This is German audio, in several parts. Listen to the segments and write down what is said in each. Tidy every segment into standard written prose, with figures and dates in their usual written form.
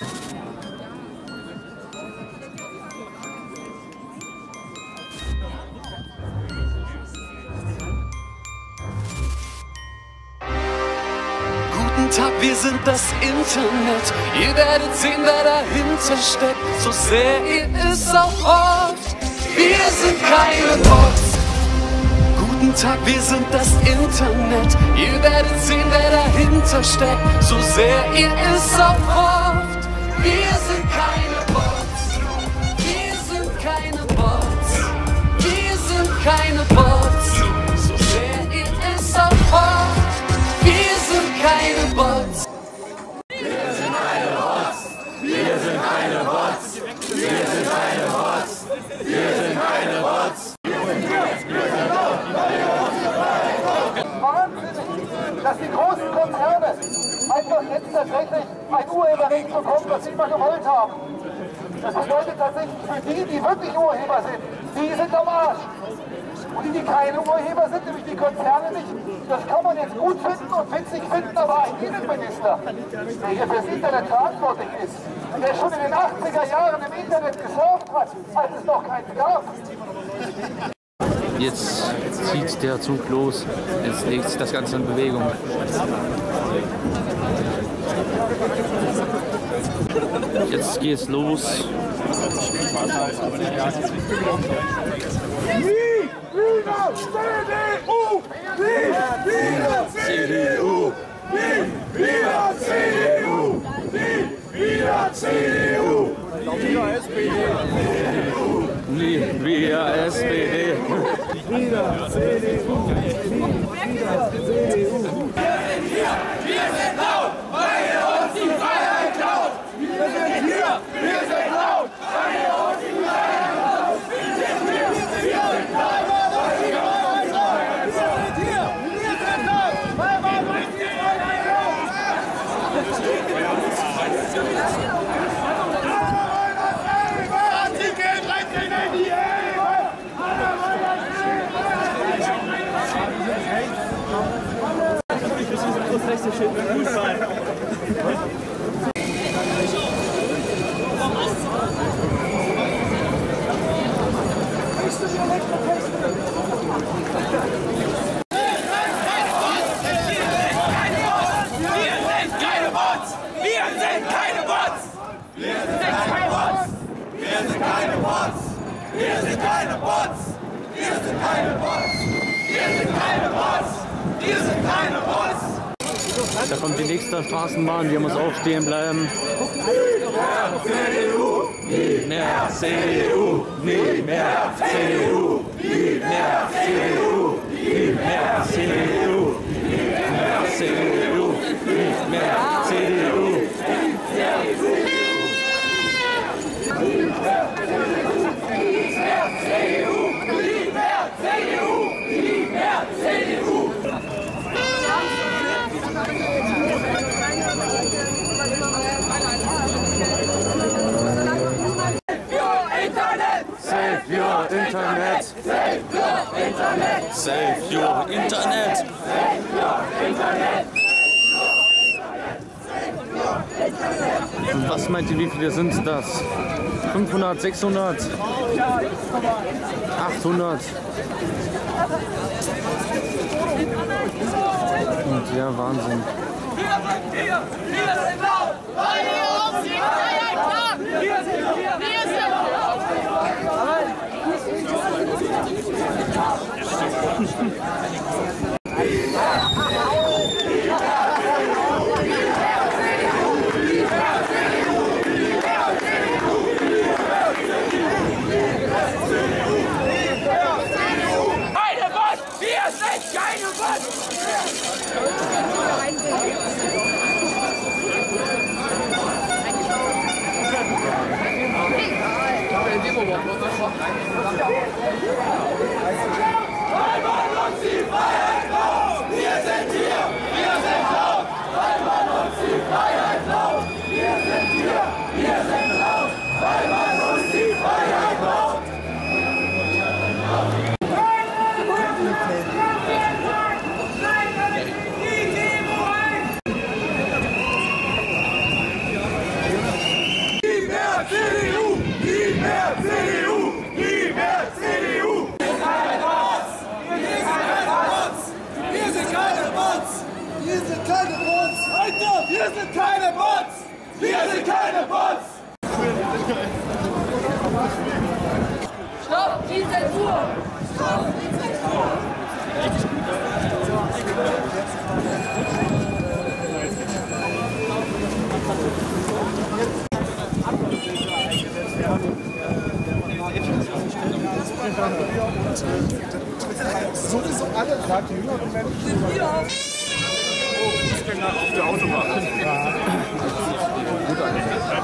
Tag, wir sind das Internet. Ihr werdet sehen, wer dahinter steckt, so sehr ihr es auch oft. Wir sind keine Bots. Guten Tag, wir sind das Internet. Ihr werdet sehen, wer dahinter steckt, so sehr ihr es auch oft. Wir sind keine Bots. Wir sind keine Bots. Wir sind keine Bots, so sehr ihr es auch oft. Keine Bots. Wir sind keine Bots. Wir sind keine Bots. Wir sind keine Bots. Wir sind keine Bots. Wahnsinn, dass die großen Konzerne einfach jetzt tatsächlich ein Urheberrecht bekommen, was sie mal gewollt haben. Das bedeutet tatsächlich für die, die wirklich Urheber sind, die sind am Arsch. Und die keine Urheber sind, nämlich die Konzerne nicht. Das kann man jetzt gut finden und witzig finden, aber ein Innenminister, der hier fürs Internet verantwortlich ist, der schon in den 80er Jahren im Internet gesurft hat, als es noch keinen gab. Jetzt zieht der Zug los, jetzt legt sich das Ganze in Bewegung. Jetzt geht's los. Wieder CDU! Wieder CDU! Wieder CDU! Wieder CDU! Wieder SPD! Wieder SPD! Wieder CDU! Wieder CDU! Wir sind hier! Wir sind laut! Weil ihr uns die Freiheit klaut! Wir sind hier! Wir sind laut! Weil ihr uns die Freiheit klaut! Wir sind hier! Wir sind laut! Da kommt die nächste Straßenbahn, die muss auch stehen bleiben. Nie mehr CDU, nie mehr CDU, nie mehr CDU, nie mehr CDU, nie mehr CDU, nie mehr CDU, nie mehr CDU. Save your Internet! Save your Internet! Save your Internet! Was meint ihr, wie viele sind das? 500, 600? 800? Und ja, Wahnsinn. Wir sind hier! Wir sind laut! Weil ihr uns die Freiheit klaut! Wir sind hier! Wir sind laut! Nein, Wir sind keine Bots! Stopp die Zensur! Stopp die Zensur! Sowieso alle, gerade die jüngeren Menschen. Auf der Autobahn.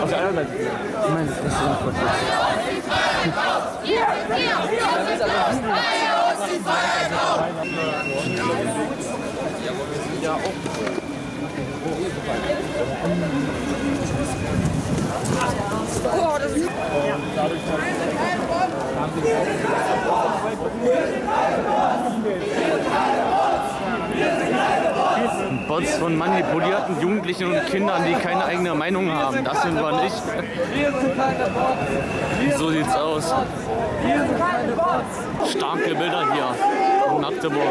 Auf der anderen Seite. Ich meine, das ist sinnvoll. Ja, Bots von manipulierten Jugendlichen und Kindern, die keine eigene Meinung haben. Das sind wir nicht. So sieht's aus. Starke Bilder hier in Magdeburg.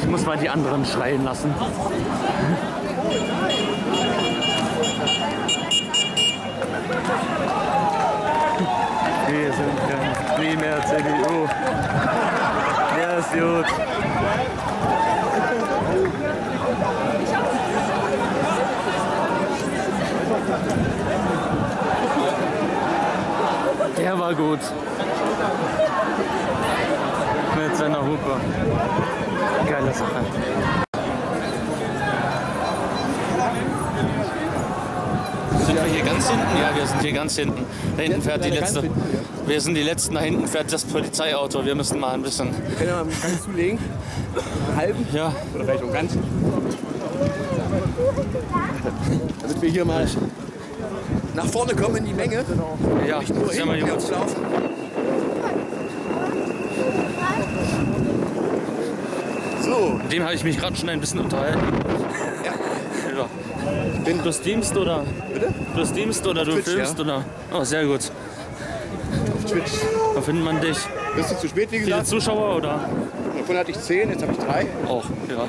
Ich muss mal die anderen schreien lassen. Wir sind kein primär CDU. Ja, ist gut. Der war gut. Mit seiner Hupe. Geile Sache. Sind wir hier ganz hinten? Ja, wir sind hier ganz hinten. Da hinten fährt die letzte. Wir sind die letzten, da hinten fährt das Polizeiauto. Wir müssen mal ein bisschen. Können wir mal ganz zulegen? Halben? Ja. Oder vielleicht auch ganz. Damit wir hier mal nach vorne kommen in die Menge. Ja, nicht nur in die uns laufen. So. Mit dem habe ich mich gerade schon ein bisschen unterhalten. Ja. Ja. Du streamst oder? Bitte? Du streamst oder du Twitch, filmst ja. Oder? Oh, sehr gut. Auf Twitch. Da findet man dich. Bist du zu spät, wie gesagt? Viele Zuschauer oder? Davon hatte ich 10, jetzt habe ich 3. Auch, ja.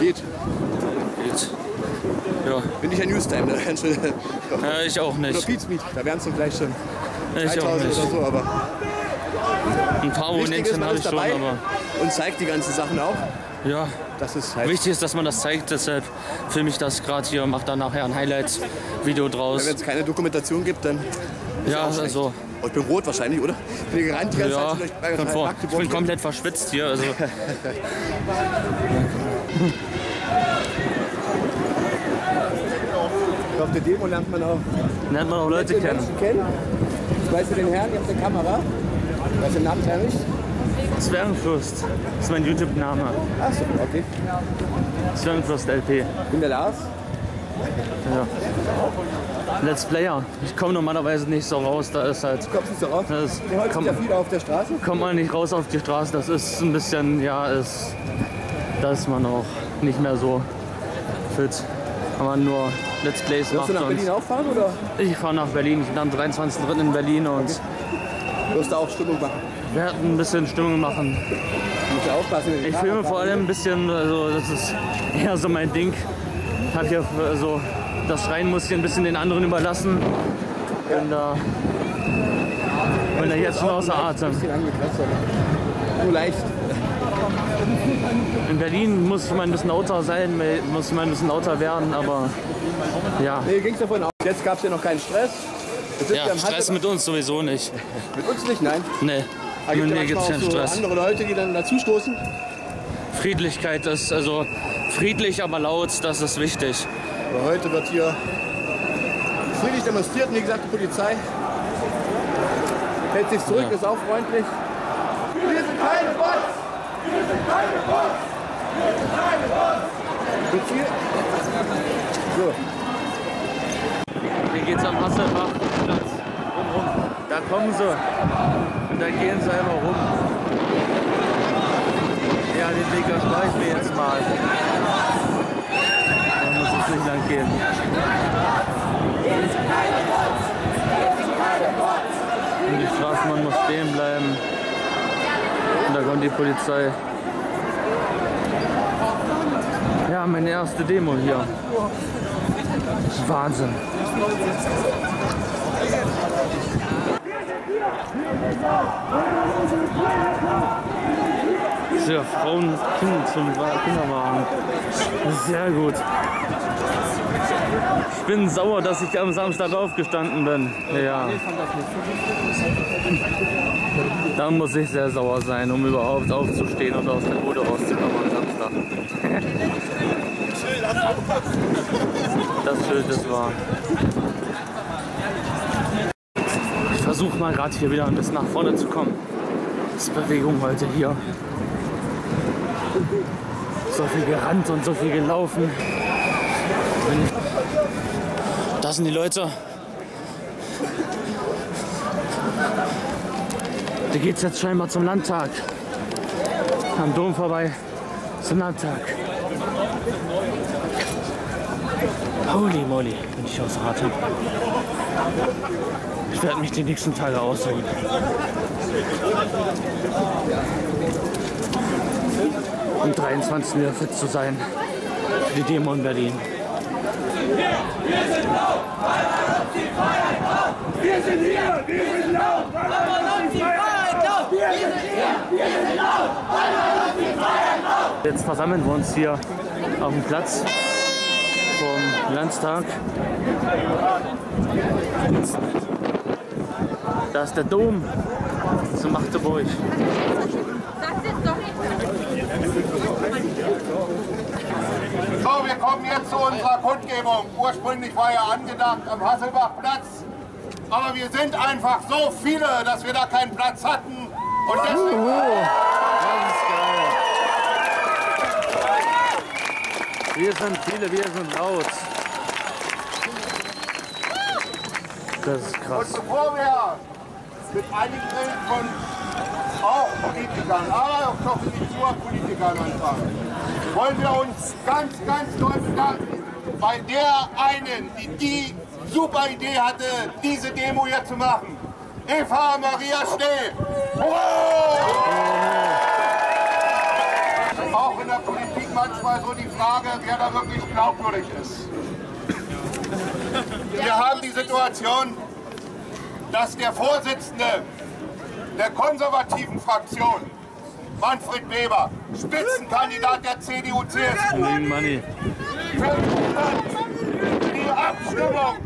Geht. Geht. Ja. Bin ich ein Newstime, da wären schon. Ja, ich auch nicht. Oder Pizmeet, da wären es dann gleich schon. Ich auch nicht. Oder so, aber ein paar Abonnenten habe ich schon, aber. Und zeigt die ganzen Sachen auch. Ja. Das ist halt wichtig ist, dass man das zeigt, deshalb filme ich das gerade hier und mache dann nachher ein Highlights-Video draus. Wenn es keine Dokumentation gibt, dann. Ja, also. Oh, ich bin rot wahrscheinlich, oder? Ich bin gerannt die ganze Zeit. Ich bin komplett verschwitzt hier. Also. Auf der Demo lernt man auch Leute kennen. Ich weiß den Herrn, ich habe eine Kamera. Was ist der Name herrlich? Zwergenfürst. Das ist mein YouTube-Name. Ach so, okay. Zwergenfürst LP. Ich bin der Lars. Ja. Let's Player. Ich komme normalerweise nicht so raus. Da ist halt. Kommst nicht so raus? Heute kommt ja viel auf der Straße. Kommt man nicht raus auf die Straße. Das ist ein bisschen, ja, da ist man auch nicht mehr so fit. Kann man nur Let's Plays machen. Wirst du nach Berlin auch fahren, oder? Ich fahre nach Berlin. Ich bin am 23.3. in Berlin und. Okay. Wirst du auch Stimmung machen? Wir werden ein bisschen Stimmung machen. Musst du aufpassen, wenn ich filme vor allem ein bisschen, also das ist eher so mein Ding. Ich habe hier also das Schreien muss ich ein bisschen den anderen überlassen. Ja. Wenn er jetzt schon außer Atem. Nur leicht. In Berlin muss man ein bisschen lauter sein, muss man ein bisschen lauter werden, aber ja. Nee, ging's davon aus. Jetzt gab es ja noch keinen Stress. Ja, Stress mit uns sowieso nicht. Mit uns nicht, nein? Nee, da gibt es ja keinen Stress. Andere Leute, die dann dazustoßen. Friedlichkeit ist, also friedlich, aber laut, das ist wichtig. Aber heute wird hier friedlich demonstriert, wie gesagt, die Polizei hält sich zurück, ja. Ist auch freundlich. Wir sind keine Bots! Wir sind keine Bots! Wir sind keine Bots! So. Hier geht's am Wasserbahnplatz rum. Da kommen sie und da gehen sie einfach rum. Ja, den Weg erspare ich mir jetzt mal. die Polizei. Ja, meine erste Demo hier. Wahnsinn. Sehr Frauen und Kinder zum Kinderwagen. Sehr gut. Ich bin sauer, dass ich am Samstag aufgestanden bin. Ja. Da muss ich sehr sauer sein, um überhaupt aufzustehen und aus der Bude rauszukommen am Samstag. Das Schild ist wahr. Ich versuche mal gerade hier wieder ein bisschen nach vorne zu kommen. Das ist Bewegung heute hier. So viel gerannt und so viel gelaufen. Da sind die Leute. Da geht's jetzt scheinbar zum Landtag. Am Dom vorbei zum Landtag. Holy moly, bin ich außer Atem. Ich werde mich die nächsten Tage ausruhen. Um 23 wieder fit zu sein für die Demo in Berlin. Wir sind laut, aber noch die Freiheit auf! Wir sind hier, wir sind laut, aber noch die Freiheit auf! Wir sind hier, wir sind laut, aber noch die Freiheit auf! Jetzt versammeln wir uns hier auf dem Platz vom Landtag. Da ist der Dom zu Magdeburg. So, wir kommen jetzt zu unserer Kundgebung. Ursprünglich war ja angedacht am Hasselbachplatz, aber wir sind einfach so viele, dass wir da keinen Platz hatten. Und deswegen das ist geil. Wir sind viele, wir sind laut. Das ist krass. Und bevor wir mit einigen Reden von auch Politikern, aber auch noch nicht nur Politikern anfangen, wollen wir uns ganz, ganz doll bedanken bei der einen, die die super Idee hatte, diese Demo hier zu machen. Eva Maria Steh. Wow! Auch in der Politik manchmal so die Frage, wer da wirklich glaubwürdig ist. Wir haben die Situation, dass der Vorsitzende der konservativen Fraktion, Manfred Weber, Spitzenkandidat der CDU-CSU, die Abstimmung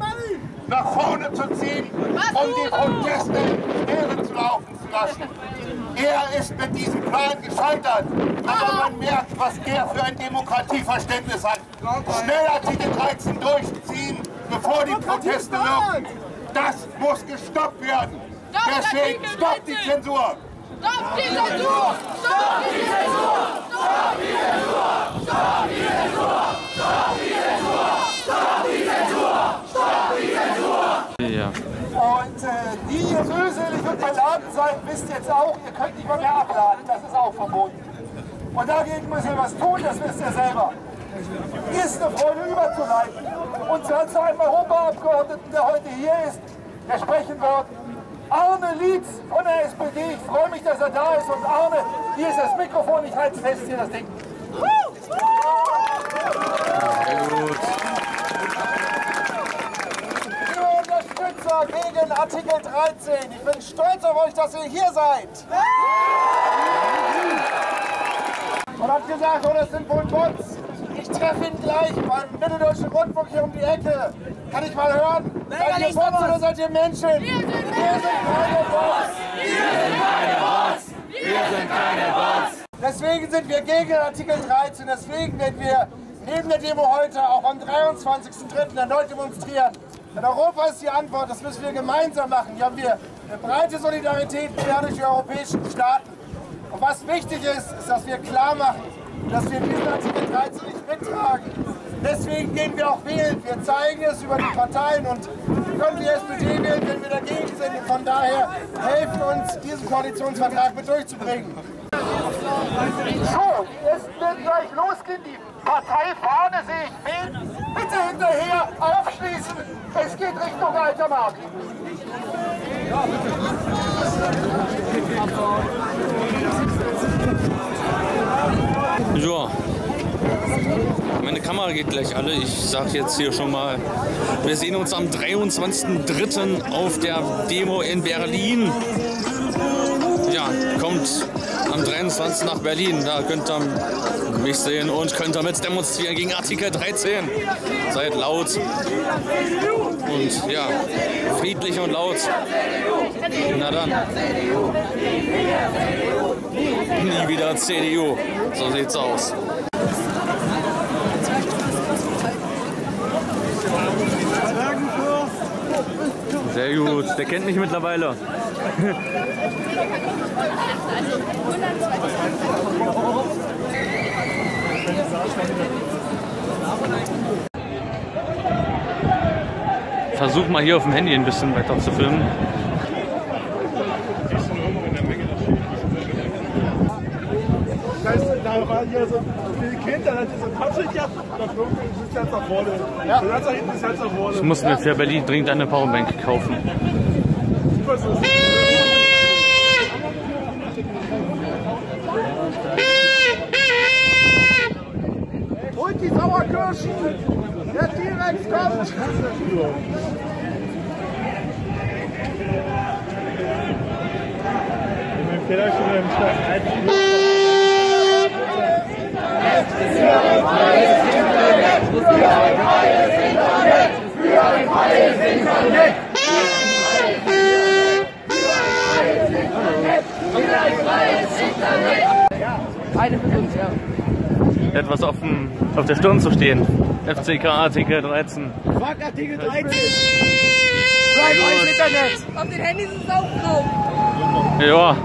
nach vorne zu ziehen, um die Proteste in Leere zu laufen zu lassen. Er ist mit diesem Plan gescheitert, aber man merkt, was er für ein Demokratieverständnis hat. Schnell Artikel 13 durchziehen, bevor die Proteste wirken. Das muss gestoppt werden. Deswegen stoppt die Zensur! Stopp die Zensur! Stopp die Zensur! Stopp die Zensur! Stopp die Zensur! Stopp die Zensur! Stopp die Zensur! Stopp die Zensur! Ja. Und die, ihr mühselig und verladen seid, wisst jetzt auch, ihr könnt nicht mal mehr abladen. Das ist auch verboten. Und dagegen müsst ihr was tun, das wisst ihr selber. Ist eine Freude überzuleiten. Und zu einem Europaabgeordneten, der heute hier ist, der sprechen wird, Arne Lietz von der SPD, ich freue mich, dass er da ist. Und Arne, hier ist das Mikrofon, ich halte fest hier das Ding. Sehr gut. Liebe Unterstützer gegen Artikel 13, ich bin stolz auf euch, dass ihr hier seid. Und habt gesagt, oh, das sind wohl Bots. Ich treffe ihn gleich beim Mitteldeutschen Rundfunk hier um die Ecke. Kann ich mal hören? Seid ihr Bots oder seid ihr Menschen? Wir sind keine Bots! Wir sind keine Bots! Wir sind keine Bots! Deswegen sind wir gegen Artikel 13. Deswegen werden wir neben der Demo heute auch am 23.03. erneut demonstrieren. Denn Europa ist die Antwort. Das müssen wir gemeinsam machen. Hier haben wir eine breite Solidarität durch die europäischen Staaten. Und was wichtig ist, ist, dass wir klar machen, dass wir diesen Artikel 13 nicht mittragen. Deswegen gehen wir auch wählen. Wir zeigen es über die Parteien und können die SPD wählen, wenn wir dagegen sind. Und von daher helfen uns, diesen Koalitionsvertrag mit durchzubringen. So, es wird gleich losgehen. Die Partei vorne sehe ich. Bitte hinterher aufschließen. Es geht Richtung Altermarkt. Ja, meine Kamera geht gleich alle. Ich sag jetzt hier schon mal, wir sehen uns am 23.03. auf der Demo in Berlin. Ja, kommt am 23. nach Berlin. Da könnt ihr mich sehen und könnt ihr mit demonstrieren gegen Artikel 13. Seid laut. Und ja, friedlich und laut. Na dann. Nie wieder CDU. So sieht's aus. Sehr gut. Der kennt mich mittlerweile. Versuch mal hier auf dem Handy ein bisschen weiter zu filmen. Da waren hier so viele Kinder, das ist so patzig, ja. Das ist ganz nach vorne. Ja. Das da hinten ist ganz nach vorne. Ich muss mir für Berlin dringend eine Powerbank kaufen. Holt die Sauerkirschen! Der T-Rex kommt! Eine mit uns, ja. Etwas auf der Stirn zu stehen. FCK Artikel 13. Fuck Artikel 13! Drive alles Internet! Auf den Handys ist es auch drauf. Ja.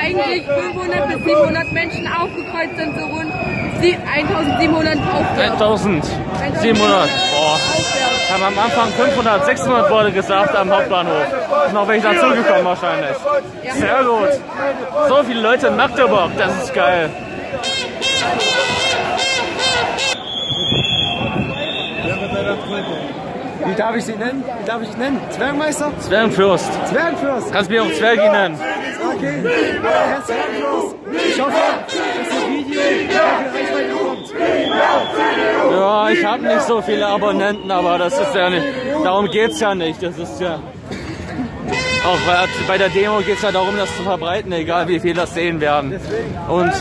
Eigentlich 500 bis 700 Menschen aufgekreuzt sind, so rund 1700 aufwärts. 1700. Boah. Haben am Anfang 500, 600 Worte gesagt am Hauptbahnhof. Ist noch welche dazugekommen wahrscheinlich. Ja. Sehr gut. So viele Leute in Magdeburg, das ist geil. Wie darf ich sie nennen? Wie darf ich sie nennen? Zwergenmeister? Zwergenfürst. Zwergenfürst. Kannst du mir auch Zwergi nennen. Okay. Herr Zwergenfürst. Ich hoffe, dass das Video kommt. Ja, ich habe nicht so viele Abonnenten, aber das ist ja nicht. Darum geht's ja nicht. Das ist ja. Auch bei der Demo geht es ja darum, das zu verbreiten, egal wie viel das sehen werden. Und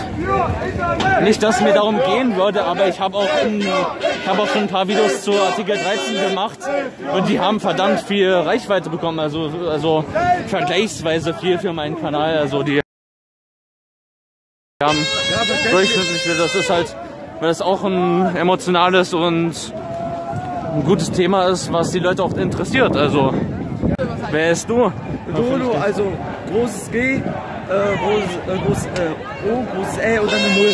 nicht, dass es mir darum gehen würde, aber ich habe auch schon ein paar Videos zu Artikel 13 gemacht und die haben verdammt viel Reichweite bekommen, also vergleichsweise viel für meinen Kanal. Also die haben durchschnittlich, das ist halt, weil das auch ein emotionales und ein gutes Thema ist, was die Leute auch interessiert. Also wer ist du? Dodo, also großes G, großes O, großes L und dann eine 0.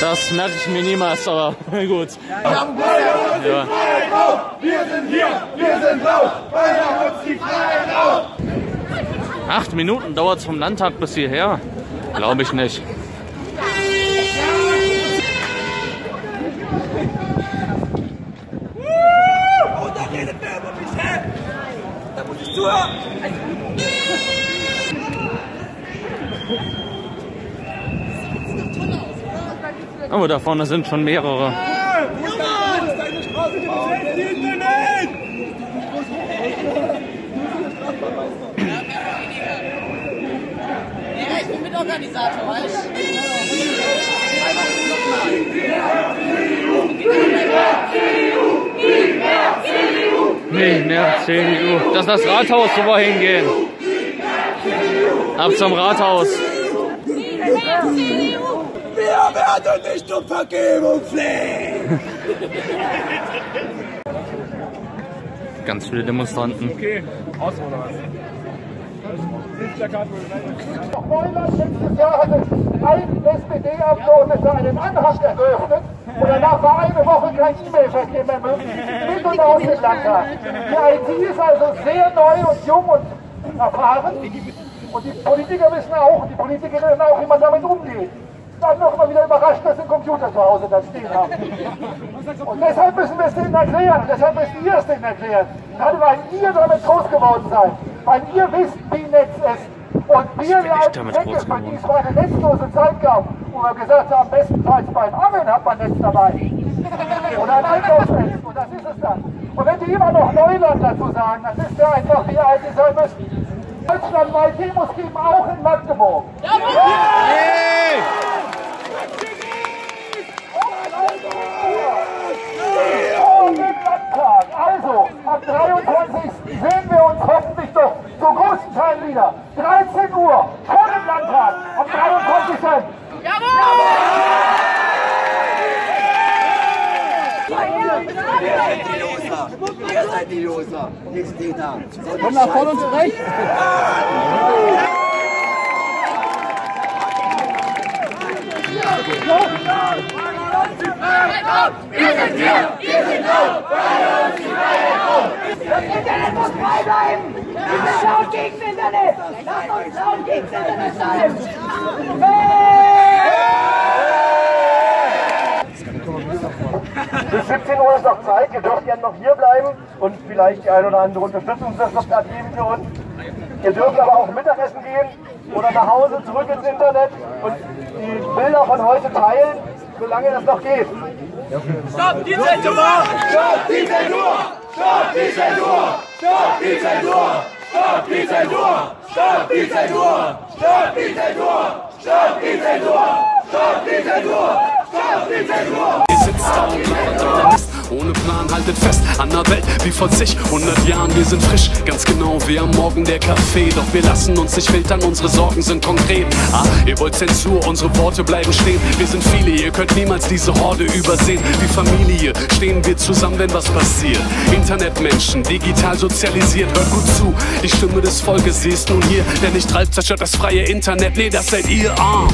Das merke ich mir niemals, aber gut. Ja. Wir sind hier, wir sind laut, weil er uns die Freiheit raubt. 8 Minuten dauert es vom Landtag bis hierher? Glaube ich nicht. Aber da vorne sind schon mehrere. Ich bin Mitorganisator, weißt du? Nicht mehr CDU. Das ist das Rathaus, wo wir hingehen. Ab zum Rathaus. Wir werden nicht um Vergebung flehen! Ganz viele Demonstranten. Okay, aus oder was? Noch 950 Jahre hat ein SPD-Abgeordneter einen Anhang eröffnet und danach war eine Woche kein E-Mail-Verkehr mehr möglich mit und aus dem Landtag. Die IT ist also sehr neu und jung und erfahren und die Politiker wissen auch, die Politikerinnen auch, wie man damit umgeht. dann noch immer wieder überrascht, dass sie einen Computer zu Hause da stehen haben. Und deshalb müssen wir es denen erklären, deshalb müssen wir es denen erklären. Gerade weil ihr damit groß geworden seid, weil ihr wisst, wie Netz ist. Und wir leiden weg, weil es war eine netzlose Zeit gab, wo wir gesagt haben, bestenfalls beim Angeln hat man Netz dabei. Oder ein Einkaufsnetz, und das ist es dann. Und wenn die immer noch Neuland dazu sagen, dann wisst ihr einfach, wie alt ihr sein müsst. Deutschlandweit Demos geben, auch in Magdeburg. Jawohl! Also, am 23. sehen wir uns hoffentlich doch zum großen Teil wieder. 13 Uhr, vor dem Landtag, am 23. Jawohl! Ihr seid die Loser, nicht die da. Komm nach vorne und zurecht! Wir sind hier, wir sind laut, weil uns die Freiheit auf! Das Internet muss frei bleiben! Wir sind laut gegen das Internet! Lass uns laut gegen das Internet sein! Bis 17 Uhr ist noch Zeit, ihr dürft gerne noch hier bleiben und vielleicht die ein oder andere Unterstützung abgeben für uns. Ihr dürft aber auch Mittagessen gehen oder nach Hause zurück ins Internet und die Bilder von heute teilen, solange das noch geht. Stopp die Zensur! Stopp die Zensur! Stopp die Zensur! Stopp die Zensur! Stopp die Zensur! Stopp die Zensur! Stopp die Zensur! Stopp die Zensur! Stopp die Zensur! Stopp die Zensur! Ihr sitzt da unten unter der Nest, ohne Plan, haltet fest an der Welt wie vor zig, 100 Jahren. Wir sind frisch, ganz genau wie am Morgen der Kaffee. Doch wir lassen uns nicht filtern, unsere Sorgen sind konkret. Ah, ihr wollt Zensur, unsere Worte bleiben stehen. Wir sind viele, ihr könnt niemals diese Horde übersehen. Wie Familie stehen wir zusammen, wenn was passiert. Internetmenschen, digital sozialisiert, hört gut zu. Die Stimme des Volkes, sie ist nun hier. Denn nicht Ralf zerstört das freie Internet, nee, das seid ihr. Ah.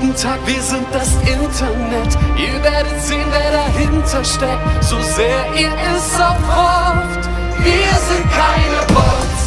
Guten Tag, wir sind das Internet. Ihr werdet sehen, wer dahinter steckt. So sehr ihr es auch hofft, wir sind keine Bots.